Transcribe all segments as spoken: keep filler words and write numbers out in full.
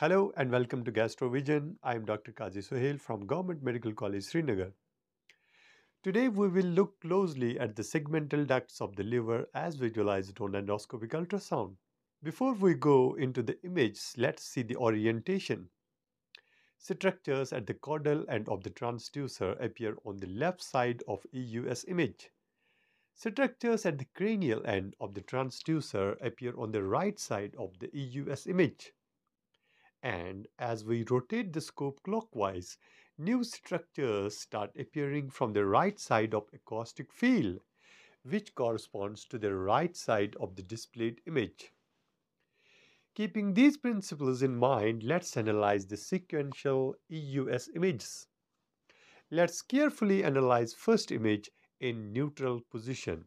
Hello and welcome to GastroVision. I am Doctor Kazi Sohail from Government Medical College, Srinagar. Today we will look closely at the segmental ducts of the liver as visualized on endoscopic ultrasound. Before we go into the image, let's see the orientation. Structures at the caudal and of the transducer appear on the left side of E U S image. Structures at the cranial end of the transducer appear on the right side of the E U S image. And as we rotate the scope clockwise, new structures start appearing from the right side of acoustic field, which corresponds to the right side of the displayed image. Keeping these principles in mind, let's analyze the sequential E U S images. Let's carefully analyze first image in neutral position.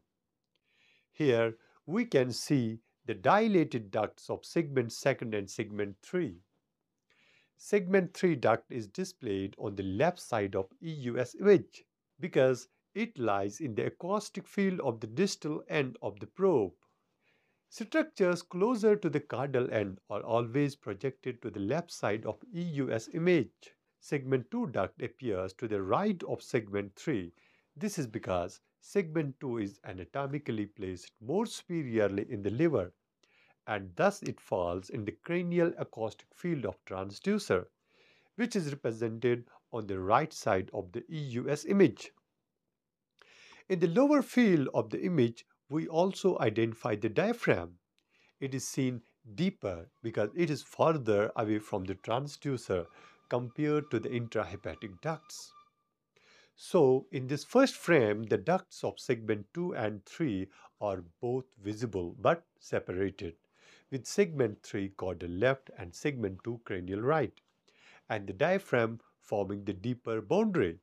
Here we can see the dilated ducts of segment two and segment three. Segment three duct is displayed on the left side of E U S image because it lies in the acoustic field of the distal end of the probe. Structures closer to the caudal end are always projected to the left side of E U S image. Segment two duct appears to the right of segment three. This is because segment two is anatomically placed more superiorly in the liver, and thus it falls in the cranial acoustic field of transducer, which is represented on the right side of the E U S image. In the lower field of the image, we also identify the diaphragm. It is seen deeper because it is further away from the transducer compared to the intrahepatic ducts. So, in this first frame, the ducts of segment two and three are both visible but separated, with segment three caudal left and segment two cranial right, and the diaphragm forming the deeper boundary.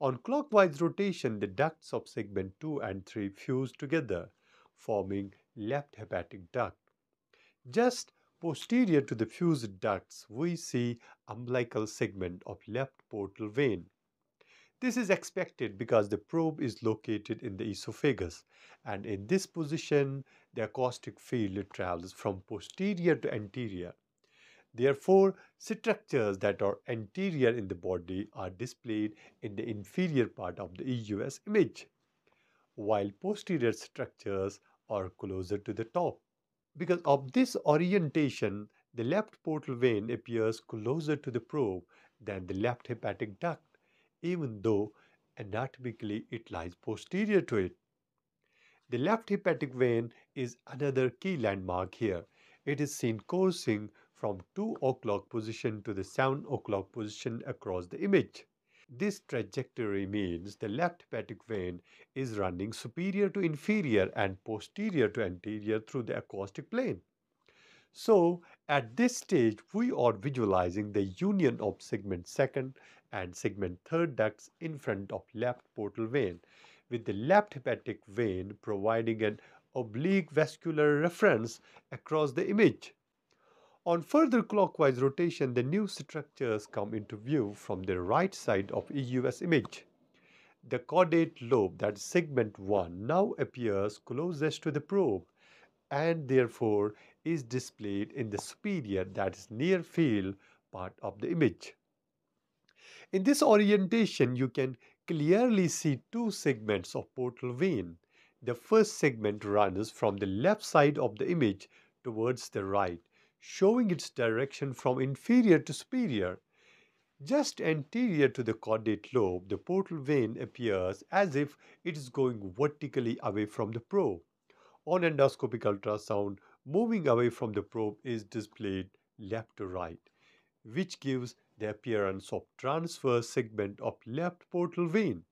On clockwise rotation, the ducts of segment two and three fuse together, forming left hepatic duct. Just posterior to the fused ducts, we see umbilical segment of left portal vein. This is expected because the probe is located in the esophagus, and in this position, the acoustic field travels from posterior to anterior. Therefore, structures that are anterior in the body are displayed in the inferior part of the E U S image, while posterior structures are closer to the top. Because of this orientation, the left portal vein appears closer to the probe than the left hepatic duct, even though anatomically it lies posterior to it. The left hepatic vein is another key landmark here. It is seen coursing from two o'clock position to the seven o'clock position across the image. This trajectory means the left hepatic vein is running superior to inferior and posterior to anterior through the acoustic plane. So, at this stage, we are visualizing the union of segment two and segment three ducts in front of left portal vein, with the left hepatic vein providing an oblique vascular reference across the image. On further clockwise rotation, the new structures come into view from the right side of E U S image. The caudate lobe, that is segment one, now appears closest to the probe and therefore is displayed in the superior, that is near field, part of the image. In this orientation, you can clearly see two segments of portal vein. The first segment runs from the left side of the image towards the right, showing its direction from inferior to superior. Just anterior to the caudate lobe, the portal vein appears as if it is going vertically away from the probe. On endoscopic ultrasound, moving away from the probe is displayed left to right, which gives the appearance of transverse segment of left portal vein.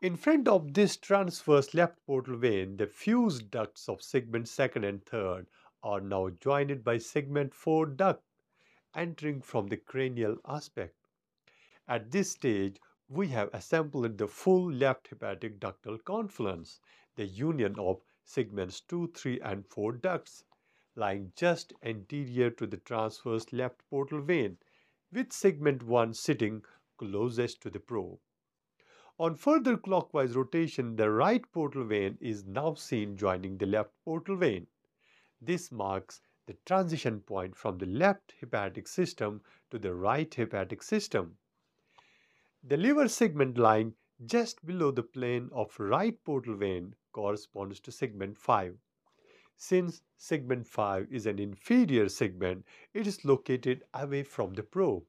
In front of this transverse left portal vein, the fused ducts of segment two and three are now joined by segment four duct, entering from the cranial aspect. At this stage, we have assembled the full left hepatic ductal confluence, the union of segments two, three and four ducts, lying just anterior to the transverse left portal vein, with segment one sitting closest to the probe. On further clockwise rotation, the right portal vein is now seen joining the left portal vein. This marks the transition point from the left hepatic system to the right hepatic system. The liver segment lying just below the plane of right portal vein corresponds to segment five. Since segment five is an inferior segment, it is located away from the probe.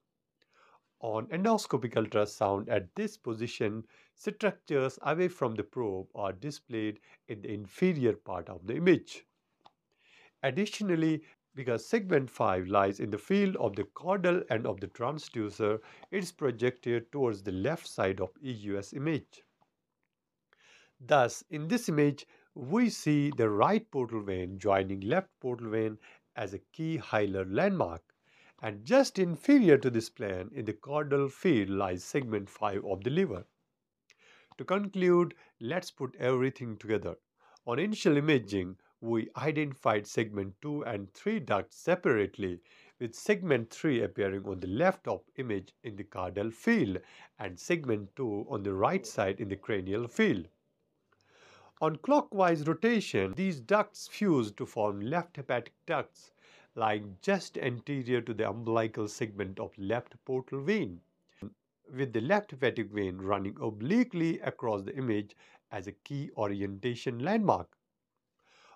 On endoscopic ultrasound at this position, structures away from the probe are displayed in the inferior part of the image. Additionally, because segment five lies in the field of the caudal and of the transducer, it is projected towards the left side of E U S image. Thus, in this image, we see the right portal vein joining left portal vein as a key hilar landmark. And just inferior to this plane in the caudal field lies segment five of the liver. To conclude, let's put everything together. On initial imaging, we identified segment two and three ducts separately, with segment three appearing on the left of image in the caudal field and segment two on the right side in the cranial field. On clockwise rotation, these ducts fuse to form left hepatic ducts, lying just anterior to the umbilical segment of left portal vein, with the left hepatic vein running obliquely across the image as a key orientation landmark.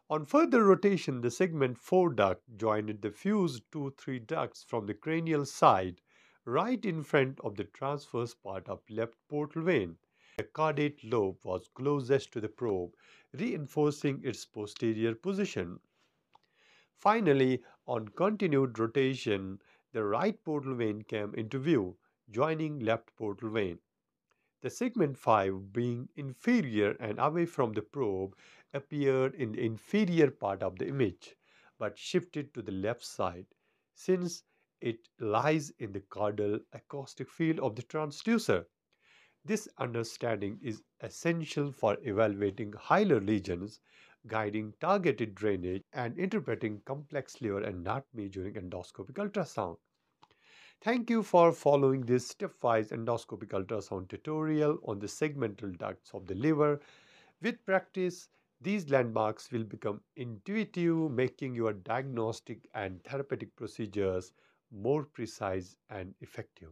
On further rotation, the segment four duct joined the fused two three ducts from the cranial side, right in front of the transverse part of left portal vein. The caudate lobe was closest to the probe, reinforcing its posterior position. Finally, on continued rotation, the right portal vein came into view, joining left portal vein. The segment five, being inferior and away from the probe, appeared in the inferior part of the image, but shifted to the left side, since it lies in the caudal acoustic field of the transducer. This understanding is essential for evaluating hilar lesions, guiding targeted drainage, and interpreting complex liver anatomy during endoscopic ultrasound. Thank you for following this stepwise endoscopic ultrasound tutorial on the segmental ducts of the liver. With practice, these landmarks will become intuitive, making your diagnostic and therapeutic procedures more precise and effective.